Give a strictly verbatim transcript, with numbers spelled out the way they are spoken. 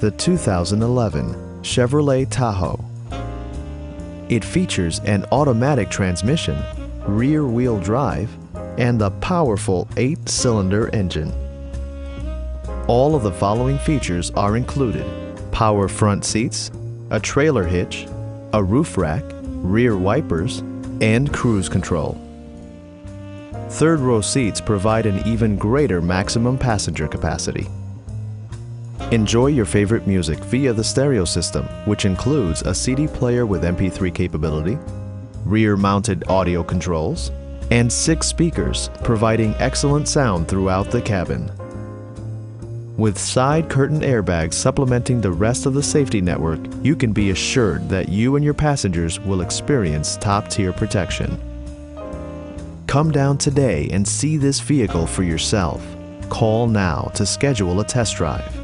the two thousand eleven Chevrolet Tahoe. It features an automatic transmission, rear-wheel drive, and the powerful eight-cylinder engine. All of the following features are included: power front seats, a trailer hitch, a roof rack, rear wipers, and cruise control. Third row seats provide an even greater maximum passenger capacity. Enjoy your favorite music via the stereo system, which includes a C D player with M P three capability, rear-mounted audio controls, and six speakers, providing excellent sound throughout the cabin. With side curtain airbags supplementing the rest of the safety network, you can be assured that you and your passengers will experience top-tier protection. Come down today and see this vehicle for yourself. Call now to schedule a test drive.